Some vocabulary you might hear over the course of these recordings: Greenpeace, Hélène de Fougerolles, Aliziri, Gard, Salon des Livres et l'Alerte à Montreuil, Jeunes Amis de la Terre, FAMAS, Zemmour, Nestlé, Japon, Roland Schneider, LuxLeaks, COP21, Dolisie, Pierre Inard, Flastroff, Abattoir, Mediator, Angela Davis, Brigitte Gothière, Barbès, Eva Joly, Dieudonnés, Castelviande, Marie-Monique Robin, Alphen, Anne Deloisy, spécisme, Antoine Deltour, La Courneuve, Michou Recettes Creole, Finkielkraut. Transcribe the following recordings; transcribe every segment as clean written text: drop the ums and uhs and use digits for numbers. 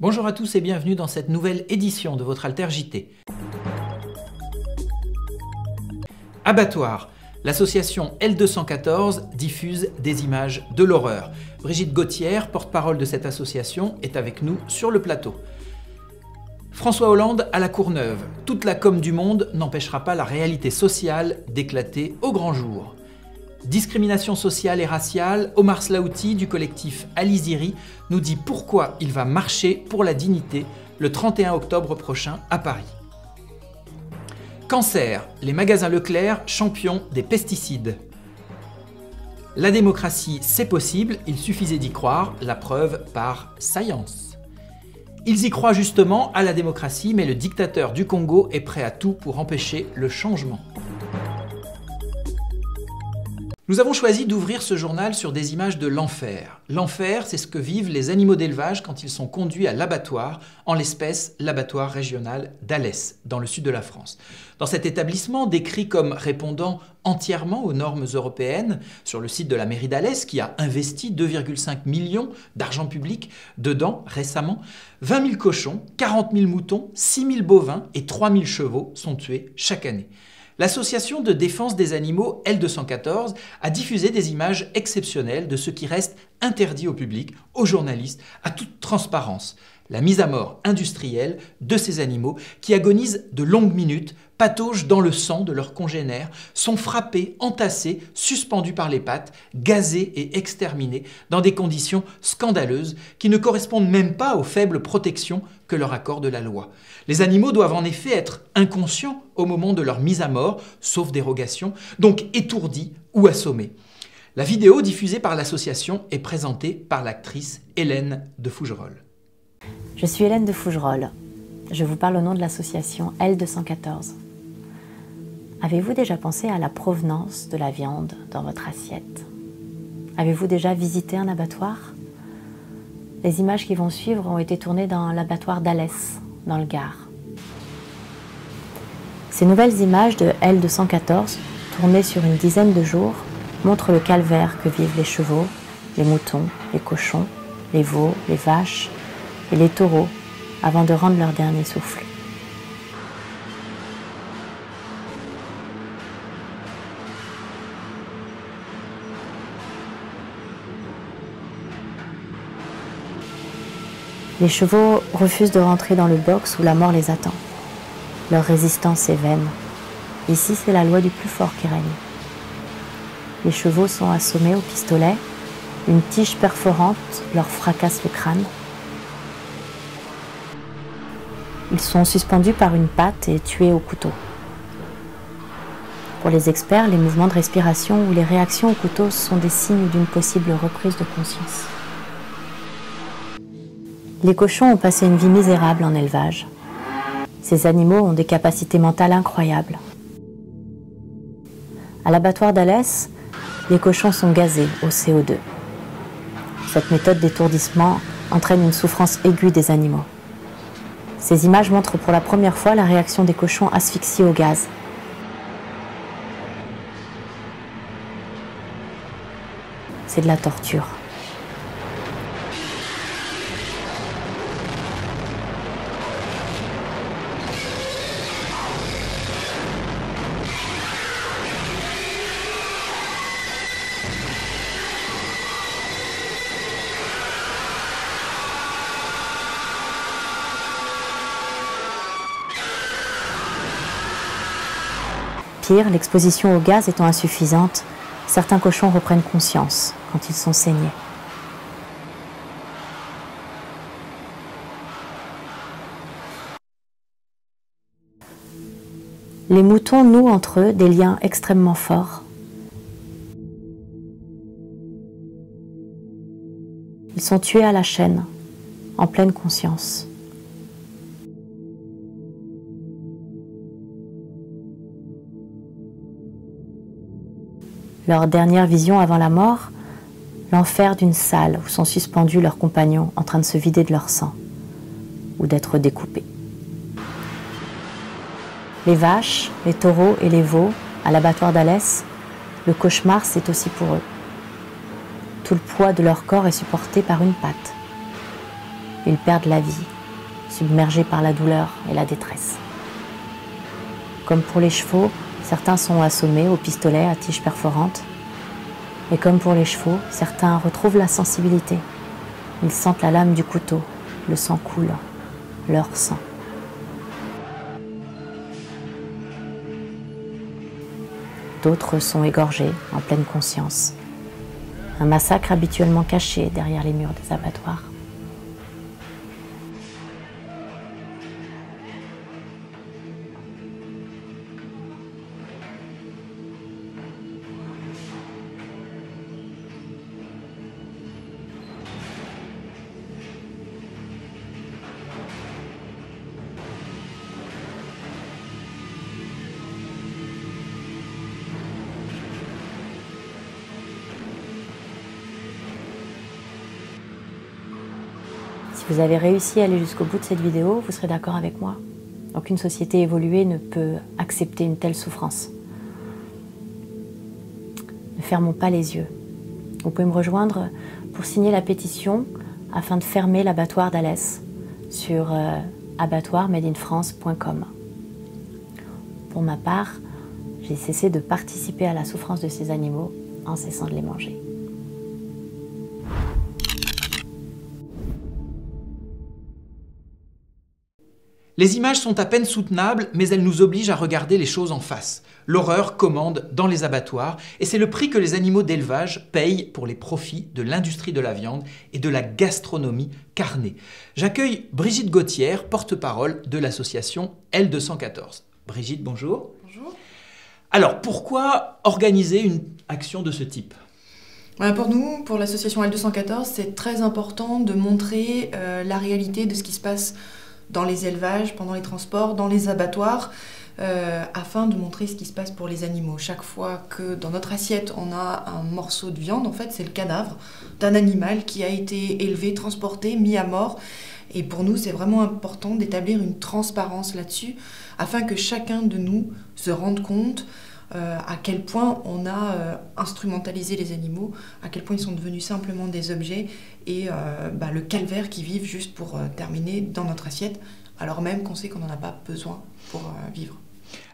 Bonjour à tous et bienvenue dans cette nouvelle édition de votre AlterJT. Abattoir. L'association L214 diffuse des images de l'horreur. Brigitte Gothière, porte-parole de cette association, est avec nous sur le plateau. François Hollande à La Courneuve. Toute la com du monde n'empêchera pas la réalité sociale d'éclater au grand jour. Discrimination sociale et raciale, Omar Slaouti du collectif Aliziri nous dit pourquoi il va marcher pour la dignité le 31 octobre prochain à Paris. Cancer, les magasins Leclerc champions des pesticides. La démocratie, c'est possible, il suffisait d'y croire, la preuve par Saillans. Ils y croient justement à la démocratie, mais le dictateur du Congo est prêt à tout pour empêcher le changement. Nous avons choisi d'ouvrir ce journal sur des images de l'enfer. L'enfer, c'est ce que vivent les animaux d'élevage quand ils sont conduits à l'abattoir, en l'espèce l'abattoir régional d'Alès, dans le sud de la France. Dans cet établissement, décrit comme répondant entièrement aux normes européennes, sur le site de la mairie d'Alès, qui a investi 2,5 millions d'argent public dedans récemment, 20 000 cochons, 40 000 moutons, 6 000 bovins et 3 000 chevaux sont tués chaque année. L'association de défense des animaux L214 a diffusé des images exceptionnelles de ce qui reste interdit au public, aux journalistes, à toute transparence. La mise à mort industrielle de ces animaux qui agonisent de longues minutes, pataugent dans le sang de leurs congénères, sont frappés, entassés, suspendus par les pattes, gazés et exterminés dans des conditions scandaleuses qui ne correspondent même pas aux faibles protections que leur accorde la loi. Les animaux doivent en effet être inconscients au moment de leur mise à mort, sauf dérogation, donc étourdis ou assommés. La vidéo diffusée par l'association est présentée par l'actrice Hélène de Fougerolles. Je suis Hélène de Fougerolles, je vous parle au nom de l'association L214. Avez-vous déjà pensé à la provenance de la viande dans votre assiette? Avez-vous déjà visité un abattoir? Les images qui vont suivre ont été tournées dans l'abattoir d'Alès, dans le Gard. Ces nouvelles images de L214, tournées sur une dizaine de jours, montrent le calvaire que vivent les chevaux, les moutons, les cochons, les veaux, les vaches et les taureaux avant de rendre leur dernier souffle. Les chevaux refusent de rentrer dans le box où la mort les attend. Leur résistance est vaine. Ici, c'est la loi du plus fort qui règne. Les chevaux sont assommés au pistolet. Une tige perforante leur fracasse le crâne. Ils sont suspendus par une patte et tués au couteau. Pour les experts, les mouvements de respiration ou les réactions au couteau sont des signes d'une possible reprise de conscience. Les cochons ont passé une vie misérable en élevage. Ces animaux ont des capacités mentales incroyables. À l'abattoir d'Alès, les cochons sont gazés au CO2. Cette méthode d'étourdissement entraîne une souffrance aiguë des animaux. Ces images montrent pour la première fois la réaction des cochons asphyxiés au gaz. C'est de la torture. L'exposition au gaz étant insuffisante, certains cochons reprennent conscience quand ils sont saignés. Les moutons nouent entre eux des liens extrêmement forts. Ils sont tués à la chaîne, en pleine conscience. Leur dernière vision avant la mort, l'enfer d'une salle où sont suspendus leurs compagnons en train de se vider de leur sang ou d'être découpés. Les vaches, les taureaux et les veaux, à l'abattoir d'Alès, le cauchemar c'est aussi pour eux. Tout le poids de leur corps est supporté par une patte. Ils perdent la vie, submergés par la douleur et la détresse. Comme pour les chevaux, certains sont assommés au pistolet à tige perforante. Et comme pour les chevaux, certains retrouvent la sensibilité. Ils sentent la lame du couteau, le sang coule, leur sang. D'autres sont égorgés en pleine conscience. Un massacre habituellement caché derrière les murs des abattoirs. Vous avez réussi à aller jusqu'au bout de cette vidéo, vous serez d'accord avec moi. Aucune société évoluée ne peut accepter une telle souffrance. Ne fermons pas les yeux. Vous pouvez me rejoindre pour signer la pétition afin de fermer l'abattoir d'Alès sur abattoirmadeinfrance.com. Pour ma part, j'ai cessé de participer à la souffrance de ces animaux en cessant de les manger. Les images sont à peine soutenables, mais elles nous obligent à regarder les choses en face. L'horreur commande dans les abattoirs, et c'est le prix que les animaux d'élevage payent pour les profits de l'industrie de la viande et de la gastronomie carnée. J'accueille Brigitte Gothière, porte-parole de l'association L214. Brigitte, bonjour. Bonjour. Alors, pourquoi organiser une action de ce type ? Pour nous, pour l'association L214, c'est très important de montrer la réalité de ce qui se passe dans les élevages, pendant les transports, dans les abattoirs, afin de montrer ce qui se passe pour les animaux. Chaque fois que dans notre assiette, on a un morceau de viande, en fait, c'est le cadavre d'un animal qui a été élevé, transporté, mis à mort. Et pour nous, c'est vraiment important d'établir une transparence là-dessus, afin que chacun de nous se rende compte à quel point on a instrumentalisé les animaux, à quel point ils sont devenus simplement des objets, et le calvaire qu'ils vivent juste pour terminer dans notre assiette, alors même qu'on sait qu'on n'en a pas besoin pour vivre.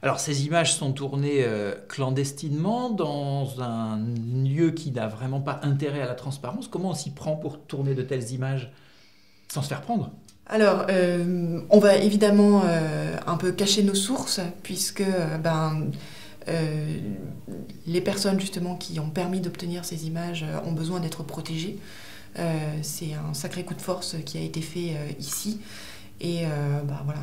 Alors ces images sont tournées clandestinement dans un lieu qui n'a vraiment pas intérêt à la transparence. Comment on s'y prend pour tourner de telles images sans se faire prendre ? Alors, on va évidemment un peu cacher nos sources, puisque les personnes justement qui ont permis d'obtenir ces images ont besoin d'être protégées. C'est un sacré coup de force qui a été fait ici. Et voilà,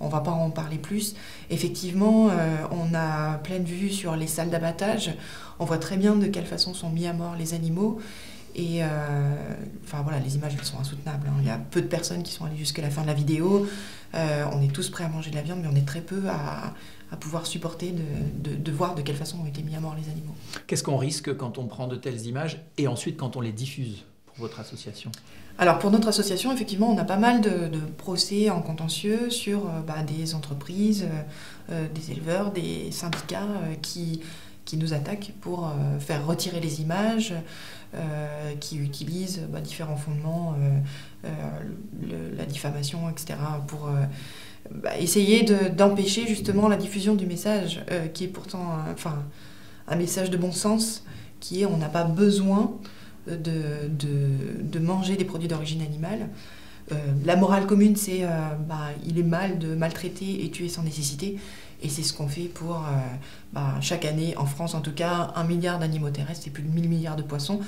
on ne va pas en parler plus. Effectivement, on a pleine vue sur les salles d'abattage. On voit très bien de quelle façon sont mis à mort les animaux. Et voilà, les images elles sont insoutenables. Il y a peu de personnes qui sont allées jusqu'à la fin de la vidéo. On est tous prêts à manger de la viande, mais on est très peu à pouvoir supporter de voir de quelle façon ont été mis à mort les animaux. Qu'est-ce qu'on risque quand on prend de telles images et ensuite quand on les diffuse pour votre association? Alors pour notre association, effectivement, on a pas mal de procès en contentieux sur des entreprises, des éleveurs, des syndicats qui nous attaquent pour faire retirer les images, qui utilisent différents fondements, la diffamation, etc., pour essayer d'empêcher justement la diffusion du message, qui est pourtant un message de bon sens, qui est on n'a pas besoin de manger des produits d'origine animale. La morale commune, c'est il est mal de maltraiter et tuer sans nécessité. Et c'est ce qu'on fait pour, chaque année, en France en tout cas, 1 milliard d'animaux terrestres et plus de 1000 milliards de poissons.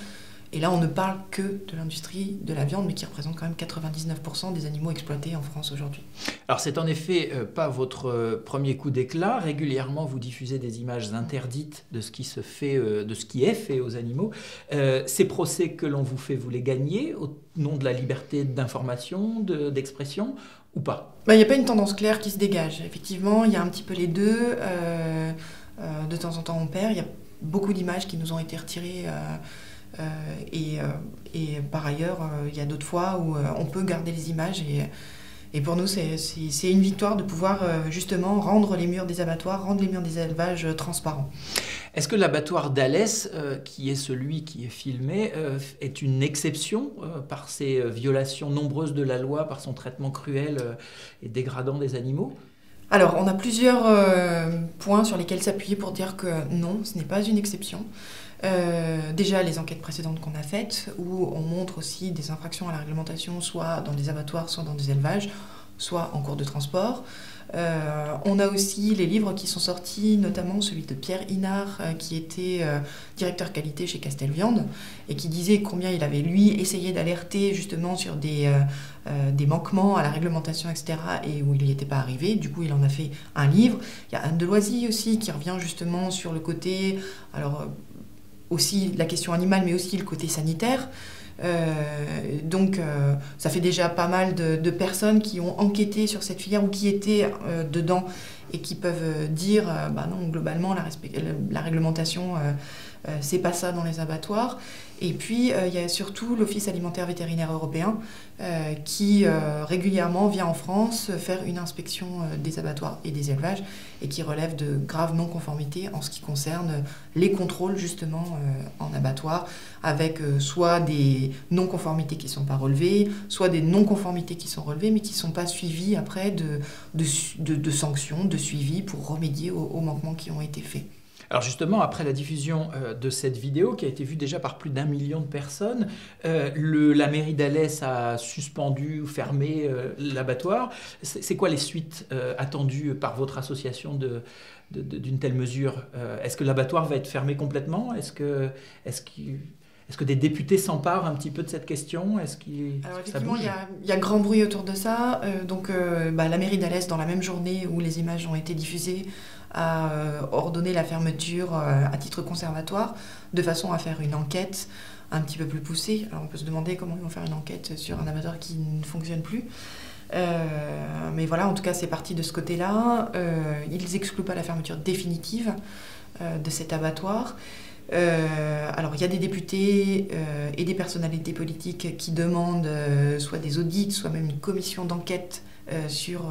Et là, on ne parle que de l'industrie de la viande, mais qui représente quand même 99% des animaux exploités en France aujourd'hui. Alors, c'est en effet pas votre premier coup d'éclat. Régulièrement, vous diffusez des images interdites de ce qui se fait, de ce qui est fait aux animaux. Ces procès que l'on vous fait, vous les gagnez au nom de la liberté d'information, d'expression ou pas? Il n'y a pas une tendance claire qui se dégage. Effectivement, il y a un petit peu les deux. De temps en temps, on perd. Il y a beaucoup d'images qui nous ont été retirées. Et par ailleurs, il y a d'autres fois où on peut garder les images Et pour nous, c'est une victoire de pouvoir justement rendre les murs des abattoirs, rendre les murs des élevages transparents. Est-ce que l'abattoir d'Alès, qui est celui qui est filmé, est une exception par ses violations nombreuses de la loi, par son traitement cruel et dégradant des animaux ? Alors, on a plusieurs points sur lesquels s'appuyer pour dire que non, ce n'est pas une exception. Déjà, les enquêtes précédentes qu'on a faites, où on montre aussi des infractions à la réglementation, soit dans des abattoirs, soit dans des élevages, soit en cours de transport. On a aussi les livres qui sont sortis, notamment celui de Pierre Inard, qui était directeur qualité chez Castelviande, et qui disait combien il avait, lui, essayé d'alerter justement sur des manquements à la réglementation, etc., et où il n'y était pas arrivé. Du coup, il en a fait un livre. Il y a Anne Deloisy aussi, qui revient justement sur le côté... Alors, aussi la question animale, mais aussi le côté sanitaire. Donc ça fait déjà pas mal de personnes qui ont enquêté sur cette filière ou qui étaient dedans et qui peuvent dire « bah non, globalement, la réglementation, c'est pas ça dans les abattoirs ». Et puis, il y a surtout l'Office alimentaire vétérinaire européen qui régulièrement vient en France faire une inspection des abattoirs et des élevages et qui relève de graves non-conformités en ce qui concerne les contrôles justement en abattoir avec soit des non-conformités qui ne sont pas relevées, soit des non-conformités qui sont relevées mais qui ne sont pas suivies après de sanctions, de suivi pour remédier aux manquements qui ont été faits. Alors justement, après la diffusion de cette vidéo, qui a été vue déjà par plus d'1 million de personnes, la mairie d'Alès a suspendu ou fermé l'abattoir. C'est quoi les suites attendues par votre association d'une telle mesure? Est-ce que l'abattoir va être fermé complètement? Est-ce que des députés s'emparent un petit peu de cette question? Alors effectivement, il y a grand bruit autour de ça. Donc la mairie d'Alès, dans la même journée où les images ont été diffusées, a ordonné la fermeture à titre conservatoire, de façon à faire une enquête un petit peu plus poussée. Alors on peut se demander comment ils vont faire une enquête sur un abattoir qui ne fonctionne plus. Mais voilà, en tout cas, c'est parti de ce côté-là. Ils n'excluent pas la fermeture définitive de cet abattoir. Alors il y a des députés et des personnalités politiques qui demandent soit des audits, soit même une commission d'enquête sur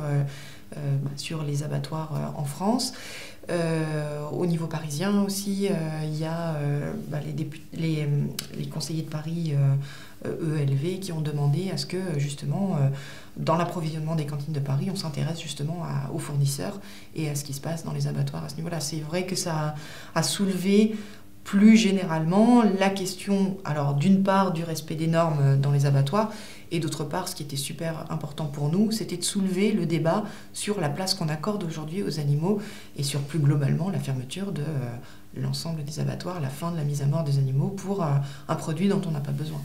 les abattoirs en France. Au niveau parisien aussi, il y a les conseillers de Paris ELV qui ont demandé à ce que justement dans l'approvisionnement des cantines de Paris on s'intéresse justement aux fournisseurs et à ce qui se passe dans les abattoirs à ce niveau-là. C'est vrai que ça a soulevé plus généralement la question, alors d'une part du respect des normes dans les abattoirs et d'autre part ce qui était super important pour nous, c'était de soulever le débat sur la place qu'on accorde aujourd'hui aux animaux et sur plus globalement la fermeture de l'ensemble des abattoirs, la fin de la mise à mort des animaux pour un produit dont on n'a pas besoin.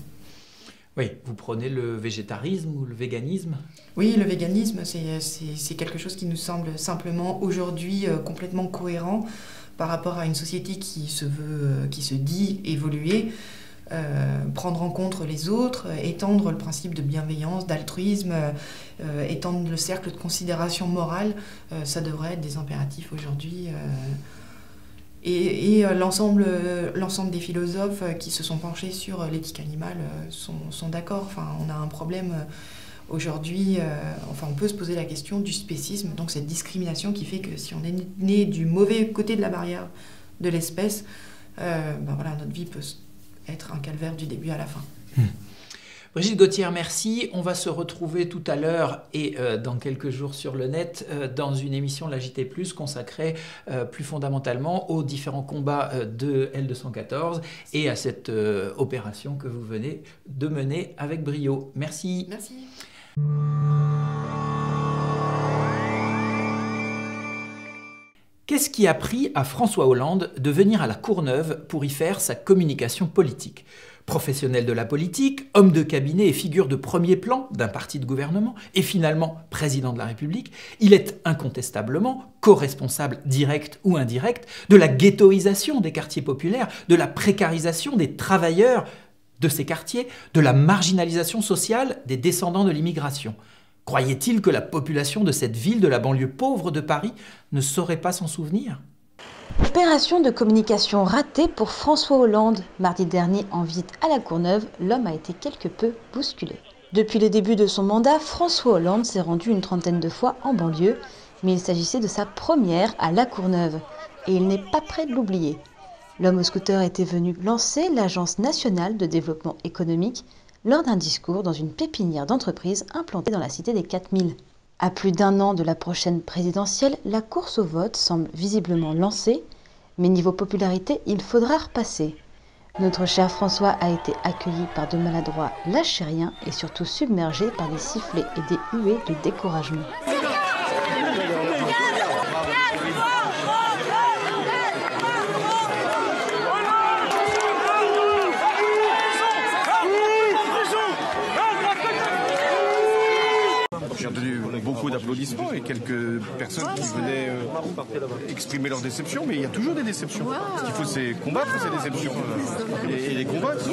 Oui, vous prenez le végétarisme ou le véganisme? Oui, le véganisme, c'est quelque chose qui nous semble simplement aujourd'hui complètement cohérent par rapport à une société qui se dit évoluer, prendre en compte les autres, étendre le principe de bienveillance, d'altruisme, étendre le cercle de considération morale, ça devrait être des impératifs aujourd'hui. Et l'ensemble des philosophes qui se sont penchés sur l'éthique animale sont d'accord. Enfin, on a un problème aujourd'hui, enfin, on peut se poser la question du spécisme, donc cette discrimination qui fait que si on est né du mauvais côté de la barrière de l'espèce, voilà, notre vie peut être un calvaire du début à la fin. Brigitte Gothière, merci. On va se retrouver tout à l'heure et dans quelques jours sur le net dans une émission La JT+, consacrée plus fondamentalement aux différents combats de L214 et à cette opération que vous venez de mener avec brio. Merci. Qu'est-ce qui a pris à François Hollande de venir à La Courneuve pour y faire sa communication politique ? Professionnel de la politique, homme de cabinet et figure de premier plan d'un parti de gouvernement, et finalement président de la République, il est incontestablement co-responsable direct ou indirect de la ghettoisation des quartiers populaires, de la précarisation des travailleurs de ces quartiers, de la marginalisation sociale des descendants de l'immigration. Croyait-il que la population de cette ville de la banlieue pauvre de Paris ne saurait pas s'en souvenir ? Opération de communication ratée pour François Hollande. Mardi dernier, en visite à La Courneuve, l'homme a été quelque peu bousculé. Depuis le début de son mandat, François Hollande s'est rendu une trentaine de fois en banlieue, mais il s'agissait de sa première à La Courneuve. Et il n'est pas prêt de l'oublier. L'homme au scooter était venu lancer l'Agence nationale de développement économique lors d'un discours dans une pépinière d'entreprise implantée dans la cité des 4000. À plus d'un an de la prochaine présidentielle, la course au vote semble visiblement lancée, mais niveau popularité, il faudra repasser. Notre cher François a été accueilli par de maladroits lâchériens et surtout submergé par des sifflets et des huées de découragement. J'ai entendu beaucoup d'applaudissements et quelques personnes qui venaient exprimer leur déception, mais il y a toujours des déceptions. Ce qu'il faut, c'est combattre ces déceptions et les combattre.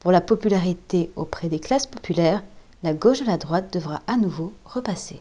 Pour la popularité auprès des classes populaires, la gauche et la droite devra à nouveau repasser.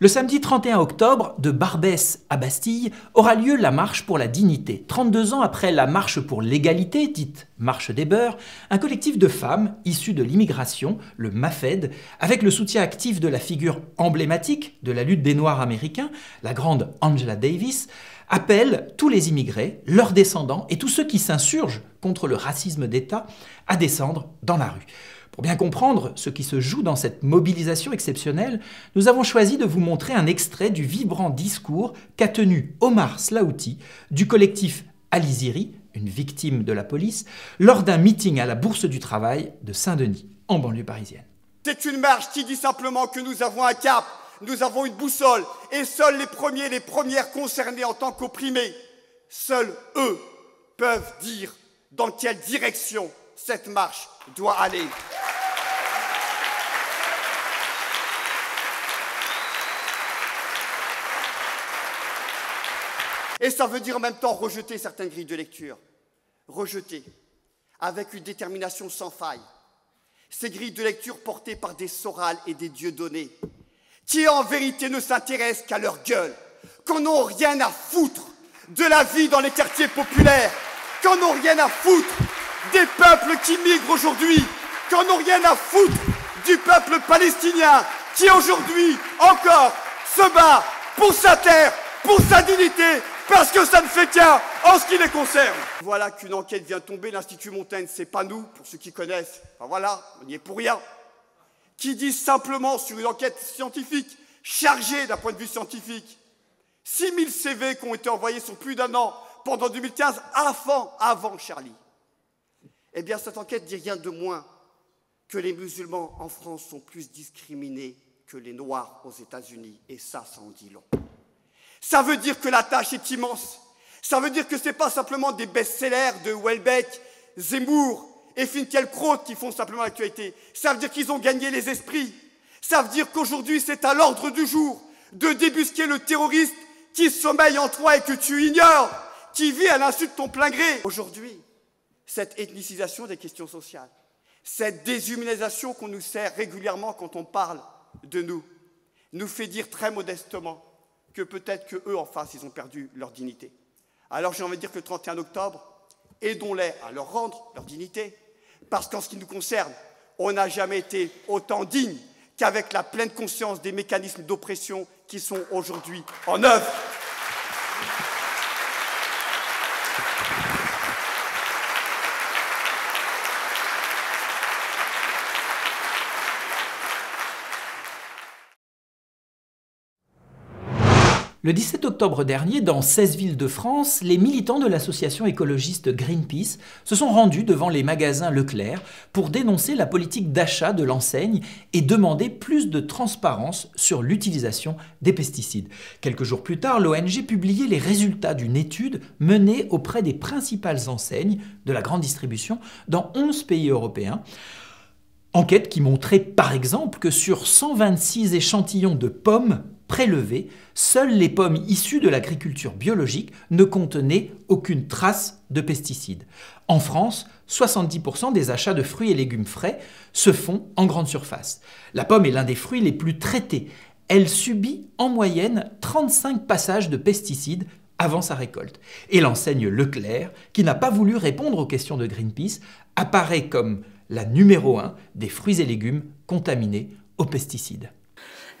Le samedi 31 octobre, de Barbès à Bastille, aura lieu la Marche pour la dignité. 32 ans après la Marche pour l'égalité, dite Marche des beurs, un collectif de femmes issues de l'immigration, le MAFED, avec le soutien actif de la figure emblématique de la lutte des Noirs américains, la grande Angela Davis, appelle tous les immigrés, leurs descendants et tous ceux qui s'insurgent contre le racisme d'État à descendre dans la rue. Pour bien comprendre ce qui se joue dans cette mobilisation exceptionnelle, nous avons choisi de vous montrer un extrait du vibrant discours qu'a tenu Omar Slaouti du collectif Aliziri, une victime de la police, lors d'un meeting à la Bourse du Travail de Saint-Denis, en banlieue parisienne. C'est une marche qui dit simplement que nous avons un cap, nous avons une boussole, et seuls les premiers et les premières concernés en tant qu'opprimés, seuls eux peuvent dire dans quelle direction cette marche doit aller. Et ça veut dire en même temps rejeter certaines grilles de lecture. Rejeter, avec une détermination sans faille, ces grilles de lecture portées par des Soral et des Dieudonnés, qui en vérité ne s'intéressent qu'à leur gueule, qu'en ont rien à foutre de la vie dans les quartiers populaires, qu'en ont rien à foutre des peuples qui migrent aujourd'hui, qu'en ont rien à foutre du peuple palestinien, qui aujourd'hui encore se bat pour sa terre, pour sa dignité, parce que ça ne fait qu'un en ce qui les concerne. Voilà qu'une enquête vient tomber, l'Institut Montaigne, c'est pas nous, pour ceux qui connaissent, enfin voilà, on n'y est pour rien, qui dit simplement sur une enquête scientifique, chargée d'un point de vue scientifique, 6000 CV qui ont été envoyés sur plus d'un an pendant 2015, avant Charlie. Eh bien, cette enquête dit rien de moins que les musulmans en France sont plus discriminés que les Noirs aux États-Unis, et ça, ça en dit long. Ça veut dire que la tâche est immense. Ça veut dire que ce n'est pas simplement des best-sellers de Houellebecq, Zemmour et Finkielkraut qui font simplement l'actualité. Ça veut dire qu'ils ont gagné les esprits. Ça veut dire qu'aujourd'hui, c'est à l'ordre du jour de débusquer le terroriste qui sommeille en toi et que tu ignores, qui vit à l'insu de ton plein gré. Aujourd'hui, cette ethnicisation des questions sociales, cette déshumanisation qu'on nous sert régulièrement quand on parle de nous, nous fait dire très modestement que peut-être qu'eux, en face, ils ont perdu leur dignité. Alors j'ai envie de dire que le 31 octobre, aidons-les à leur rendre leur dignité, parce qu'en ce qui nous concerne, on n'a jamais été autant digne qu'avec la pleine conscience des mécanismes d'oppression qui sont aujourd'hui en œuvre. Le 17 octobre dernier, dans 16 villes de France, les militants de l'association écologiste Greenpeace se sont rendus devant les magasins Leclerc pour dénoncer la politique d'achat de l'enseigne et demander plus de transparence sur l'utilisation des pesticides. Quelques jours plus tard, l'ONG publiait les résultats d'une étude menée auprès des principales enseignes de la grande distribution dans 11 pays européens. Enquête qui montrait par exemple que sur 126 échantillons de pommes prélevés, seules les pommes issues de l'agriculture biologique ne contenaient aucune trace de pesticides. En France, 70% des achats de fruits et légumes frais se font en grande surface. La pomme est l'un des fruits les plus traités. Elle subit en moyenne 35 passages de pesticides avant sa récolte. Et l'enseigne Leclerc, qui n'a pas voulu répondre aux questions de Greenpeace, apparaît comme la numéro 1 des fruits et légumes contaminés aux pesticides.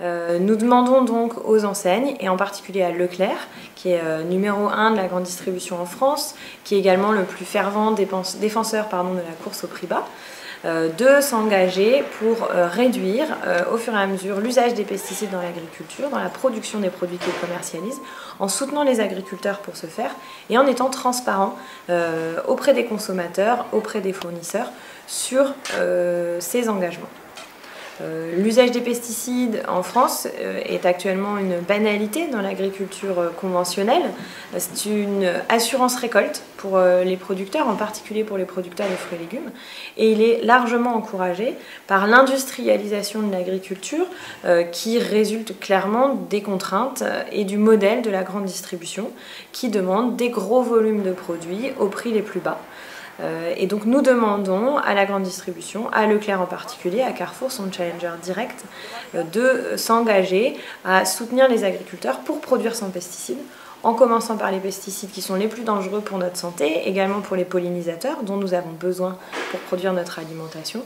Nous demandons donc aux enseignes, et en particulier à Leclerc, qui est numéro 1 de la grande distribution en France, qui est également le plus fervent défenseur de la course au prix bas, de s'engager pour réduire au fur et à mesure l'usage des pesticides dans l'agriculture, dans la production des produits qu'ils commercialisent, en soutenant les agriculteurs pour ce faire et en étant transparent auprès des consommateurs, auprès des fournisseurs sur ces engagements. L'usage des pesticides en France est actuellement une banalité dans l'agriculture conventionnelle. C'est une assurance récolte pour les producteurs, en particulier pour les producteurs de fruits et légumes. Et il est largement encouragé par l'industrialisation de l'agriculture qui résulte clairement des contraintes et du modèle de la grande distribution qui demande des gros volumes de produits aux prix les plus bas. Et donc nous demandons à la grande distribution, à Leclerc en particulier, à Carrefour, son challenger direct, de s'engager à soutenir les agriculteurs pour produire sans pesticides, en commençant par les pesticides qui sont les plus dangereux pour notre santé, également pour les pollinisateurs dont nous avons besoin pour produire notre alimentation,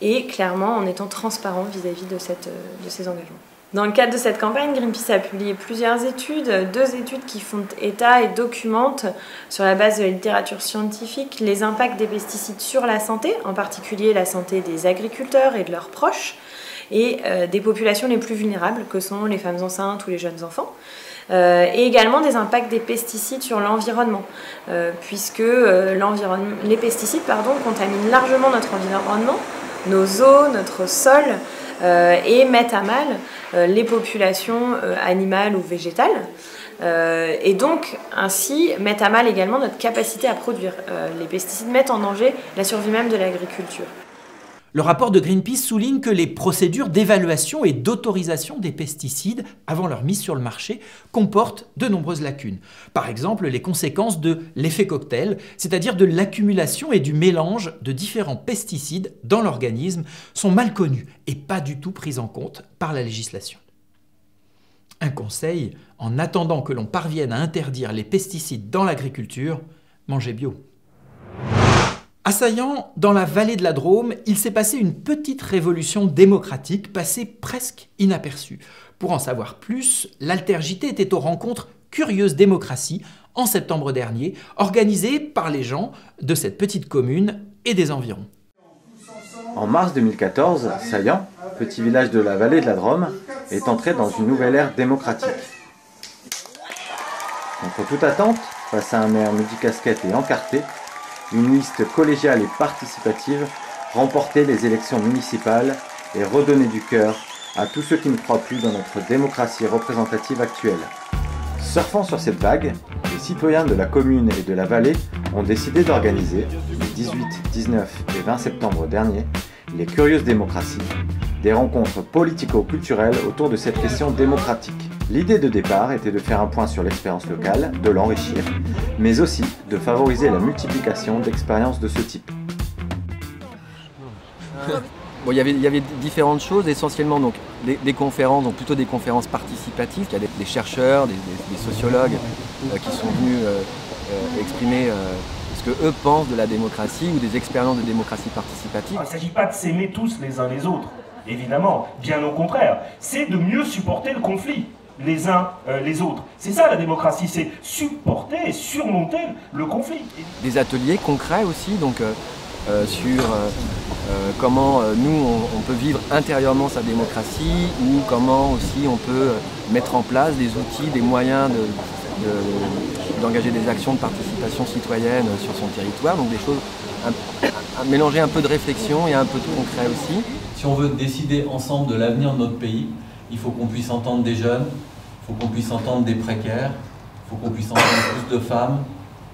et clairement en étant transparent vis-à-vis de ces engagements. Dans le cadre de cette campagne, Greenpeace a publié plusieurs études, deux études qui font état et documentent sur la base de la littérature scientifique les impacts des pesticides sur la santé, en particulier la santé des agriculteurs et de leurs proches, et des populations les plus vulnérables que sont les femmes enceintes ou les jeunes enfants. Et également des impacts des pesticides sur l'environnement, puisque les pesticides contaminent largement notre environnement, nos eaux, notre sol, et mettent à mal les populations animales ou végétales, et donc ainsi mettent à mal également notre capacité à produire. Les pesticides mettent en danger la survie même de l'agriculture. Le rapport de Greenpeace souligne que les procédures d'évaluation et d'autorisation des pesticides avant leur mise sur le marché comportent de nombreuses lacunes. Par exemple, les conséquences de l'effet cocktail, c'est-à-dire de l'accumulation et du mélange de différents pesticides dans l'organisme, sont mal connues et pas du tout prises en compte par la législation. Un conseil, en attendant que l'on parvienne à interdire les pesticides dans l'agriculture, mangez bio. À Saillans, dans la vallée de la Drôme, il s'est passé une petite révolution démocratique passée presque inaperçue. Pour en savoir plus, l'AlterJT était aux rencontres Curieuse Démocratie en septembre dernier, organisée par les gens de cette petite commune et des environs. En mars 2014, Saillans, petit village de la vallée de la Drôme, est entré dans une nouvelle ère démocratique. Contre toute attente, face à un maire multicasquette et encarté, une liste collégiale et participative, remporter les élections municipales et redonner du cœur à tous ceux qui ne croient plus dans notre démocratie représentative actuelle. Surfant sur cette vague, les citoyens de la commune et de la vallée ont décidé d'organiser, les 18, 19 et 20 septembre dernier, les Curieuses Démocraties, des rencontres politico-culturelles autour de cette question démocratique. L'idée de départ était de faire un point sur l'expérience locale, de l'enrichir, mais aussi de favoriser la multiplication d'expériences de ce type. Bon, il y avait différentes choses, essentiellement donc, des conférences, donc plutôt des conférences participatives. Il y a des chercheurs, des sociologues qui sont venus exprimer ce qu'eux pensent de la démocratie ou des expériences de démocratie participative. Il ne s'agit pas de s'aimer tous les uns les autres, évidemment, bien au contraire. C'est de mieux supporter le conflit les uns les autres. C'est ça la démocratie, c'est supporter et surmonter le conflit. Des ateliers concrets aussi, donc sur comment nous on peut vivre intérieurement sa démocratie ou comment aussi on peut mettre en place des outils, des moyens d'engager des actions de participation citoyenne sur son territoire, donc des choses à mélanger un peu de réflexion et un peu de concret aussi. Si on veut décider ensemble de l'avenir de notre pays, il faut qu'on puisse entendre des jeunes, il faut qu'on puisse entendre des précaires, il faut qu'on puisse entendre plus de femmes.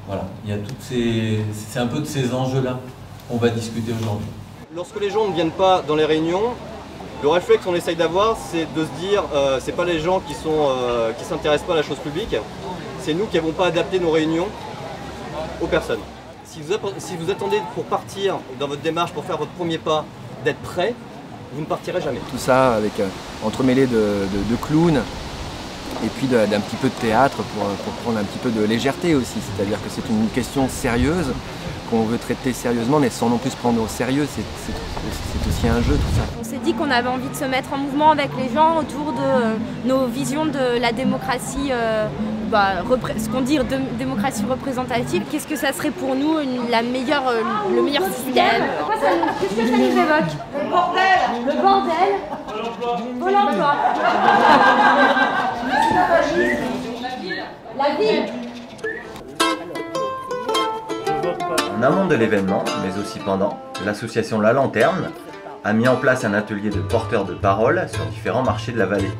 Voilà, il y a toutes ces... C'est un peu de ces enjeux-là qu'on va discuter aujourd'hui. Lorsque les gens ne viennent pas dans les réunions, le réflexe qu'on essaye d'avoir, c'est de se dire c'est pas les gens qui s'intéressent pas à la chose publique, c'est nous qui n'avons pas adapté nos réunions aux personnes. Si vous attendez pour partir dans votre démarche, pour faire votre premier pas, d'être prêt, vous ne partirez jamais. Tout ça avec entremêlé de clowns, et puis d'un petit peu de théâtre pour prendre un petit peu de légèreté aussi. C'est-à-dire que c'est une question sérieuse qu'on veut traiter sérieusement, mais sans non plus se prendre au sérieux. C'est aussi un jeu, tout ça. On s'est dit qu'on avait envie de se mettre en mouvement avec les gens autour de nos visions de la démocratie, ce qu'on dit de démocratie représentative. Qu'est-ce que ça serait pour nous le meilleur système? Qu'est-ce que ça nous évoque? Le bordel! Le bordel! Pôle emploi! La ville! En amont de l'événement, mais aussi pendant, l'association La Lanterne a mis en place un atelier de porteurs de parole sur différents marchés de la vallée.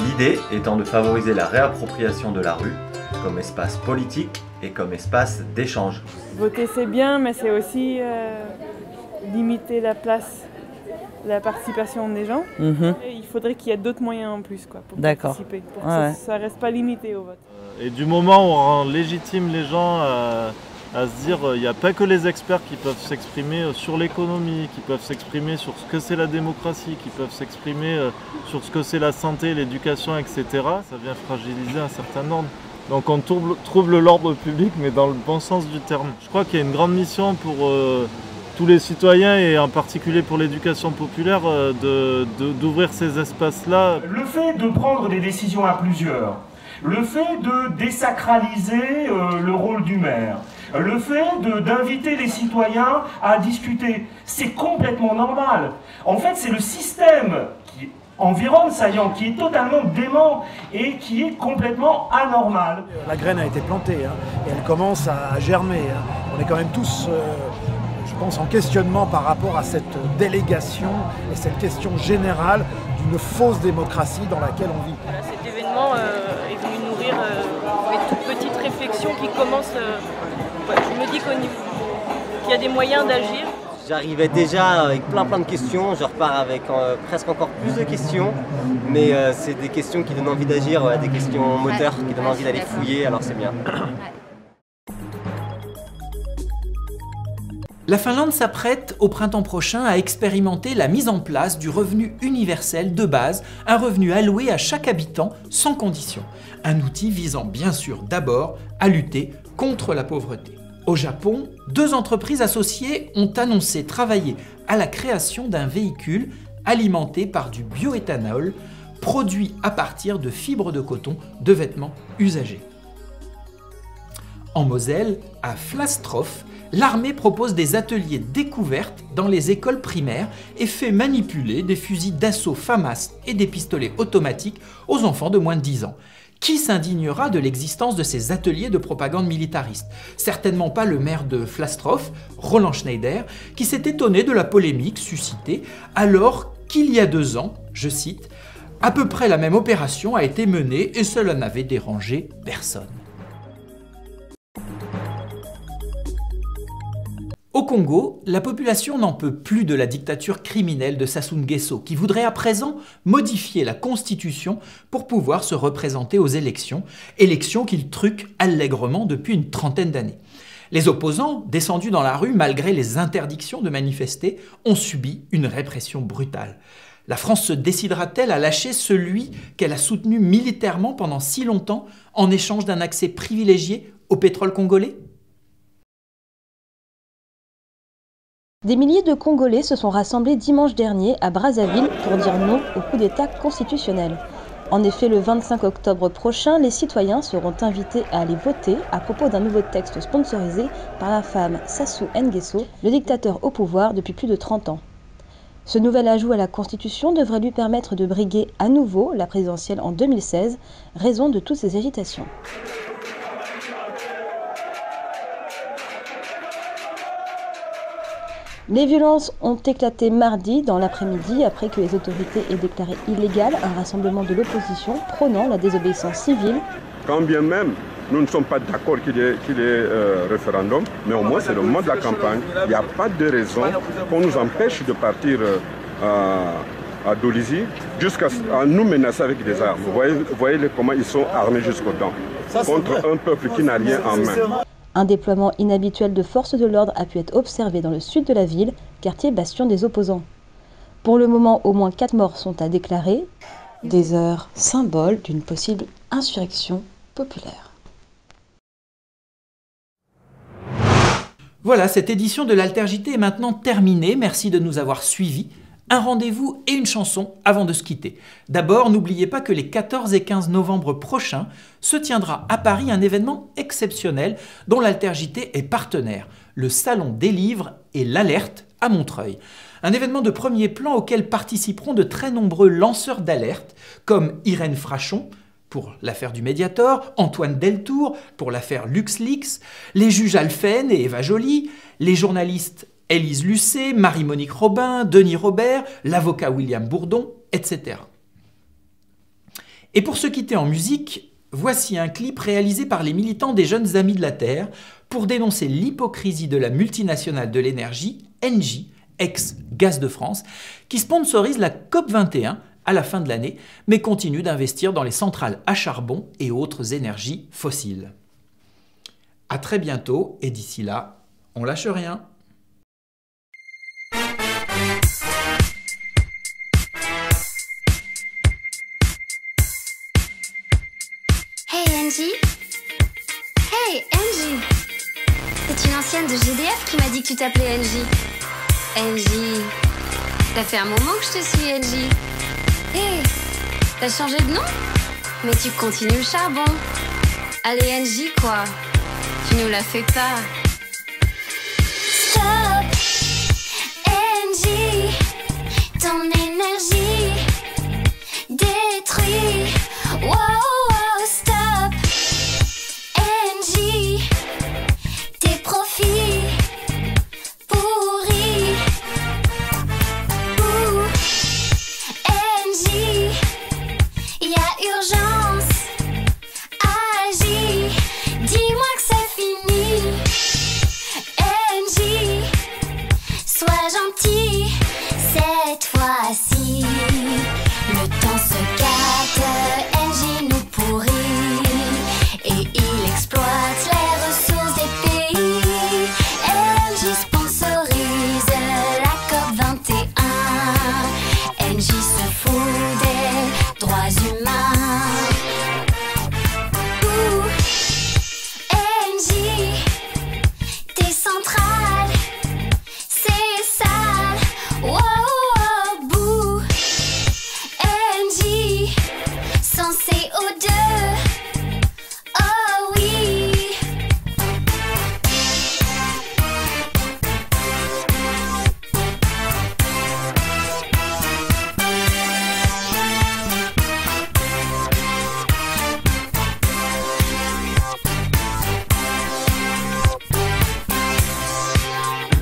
L'idée étant de favoriser la réappropriation de la rue comme espace politique et comme espace d'échange. Voter c'est bien, mais c'est aussi limiter la place, la participation des gens. Et il faudrait qu'il y ait d'autres moyens en plus pour participer, pour que ça ne reste pas limité au vote. Et du moment où on rend légitime les gens à se dire il n'y a pas que les experts qui peuvent s'exprimer sur l'économie, qui peuvent s'exprimer sur ce que c'est la démocratie, qui peuvent s'exprimer sur ce que c'est la santé, l'éducation, etc. Ça vient fragiliser un certain ordre. Donc on trouble l'ordre public, mais dans le bon sens du terme. Je crois qu'il y a une grande mission pour tous les citoyens, et en particulier pour l'éducation populaire, d'ouvrir ces espaces-là. Le fait de prendre des décisions à plusieurs, le fait de désacraliser le rôle du maire, le fait d'inviter les citoyens à discuter, c'est complètement normal. En fait, c'est le système qui environne Saillans, qui est totalement dément et qui est complètement anormal. La graine a été plantée, et elle commence à germer. On est quand même tous, je pense, en questionnement par rapport à cette délégation et cette question générale d'une fausse démocratie dans laquelle on vit. Cet événement est venu nourrir une toute petite réflexion qui commence... Je me dis qu'il y a des moyens d'agir. J'arrivais déjà avec plein de questions, je repars avec presque encore plus de questions, mais c'est des questions qui donnent envie d'agir, des questions moteurs qui donnent envie d'aller fouiller, alors c'est bien. La Finlande s'apprête au printemps prochain à expérimenter la mise en place du revenu universel de base, un revenu alloué à chaque habitant sans condition. Un outil visant bien sûr d'abord à lutter contre la pauvreté. Au Japon, deux entreprises associées ont annoncé travailler à la création d'un véhicule alimenté par du bioéthanol, produit à partir de fibres de coton de vêtements usagés. En Moselle, à Flastroff, l'armée propose des ateliers découvertes dans les écoles primaires et fait manipuler des fusils d'assaut FAMAS et des pistolets automatiques aux enfants de moins de 10 ans. Qui s'indignera de l'existence de ces ateliers de propagande militariste? Certainement pas le maire de Flastroff, Roland Schneider, qui s'est étonné de la polémique suscitée alors qu'il y a 2 ans, je cite, « à peu près la même opération a été menée et cela n'avait dérangé personne ». Au Congo, la population n'en peut plus de la dictature criminelle de Sassou Nguesso, qui voudrait à présent modifier la constitution pour pouvoir se représenter aux élections qu'il truque allègrement depuis une trentaine d'années. Les opposants, descendus dans la rue malgré les interdictions de manifester, ont subi une répression brutale. La France se décidera-t-elle à lâcher celui qu'elle a soutenu militairement pendant si longtemps en échange d'un accès privilégié au pétrole congolais ? Des milliers de Congolais se sont rassemblés dimanche dernier à Brazzaville pour dire non au coup d'État constitutionnel. En effet, le 25 octobre prochain, les citoyens seront invités à aller voter à propos d'un nouveau texte sponsorisé par l'infâme Sassou Nguesso, le dictateur au pouvoir depuis plus de 30 ans. Ce nouvel ajout à la Constitution devrait lui permettre de briguer à nouveau la présidentielle en 2016, raison de toutes ces agitations. Les violences ont éclaté mardi dans l'après-midi après que les autorités aient déclaré illégal un rassemblement de l'opposition prônant la désobéissance civile. Quand bien même nous ne sommes pas d'accord qu'il y ait référendum, mais au moins c'est le moment de la campagne. Il n'y a pas de raison qu'on nous empêche de partir à Dolisie jusqu'à nous menacer avec des armes. Vous voyez comment ils sont armés jusqu'aux dents contre un peuple qui n'a rien en main. Un déploiement inhabituel de forces de l'ordre a pu être observé dans le sud de la ville, quartier bastion des opposants. Pour le moment, au moins 4 morts sont à déclarer. Des heures symboles d'une possible insurrection populaire. Voilà, cette édition de l'AlterJT est maintenant terminée. Merci de nous avoir suivis. Un rendez-vous et une chanson avant de se quitter. D'abord, n'oubliez pas que les 14 et 15 novembre prochains se tiendra à Paris un événement exceptionnel dont l'AlterJT est partenaire, le Salon des livres et l'Alerte à Montreuil. Un événement de premier plan auquel participeront de très nombreux lanceurs d'alerte, comme Irène Frachon, pour l'affaire du Mediator, Antoine Deltour, pour l'affaire LuxLeaks, les juges Alphen et Eva Joly, les journalistes Élise Lucet, Marie-Monique Robin, Denis Robert, l'avocat William Bourdon, etc. Et pour se quitter en musique, voici un clip réalisé par les militants des Jeunes Amis de la Terre pour dénoncer l'hypocrisie de la multinationale de l'énergie, ENGIE, ex-Gaz de France, qui sponsorise la COP21 à la fin de l'année, mais continue d'investir dans les centrales à charbon et autres énergies fossiles. À très bientôt, et d'ici là, on lâche rien. Hey Engie, c'est une ancienne de GDF qui m'a dit que tu t'appelais Engie. Engie, ça fait un moment que je te suis Engie. Hey, t'as changé de nom? Mais tu continues le charbon. Allez Engie quoi, tu nous la fais pas. Stop, Engie, ton énergie détruit. Wow.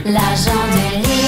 L'argent de l'île.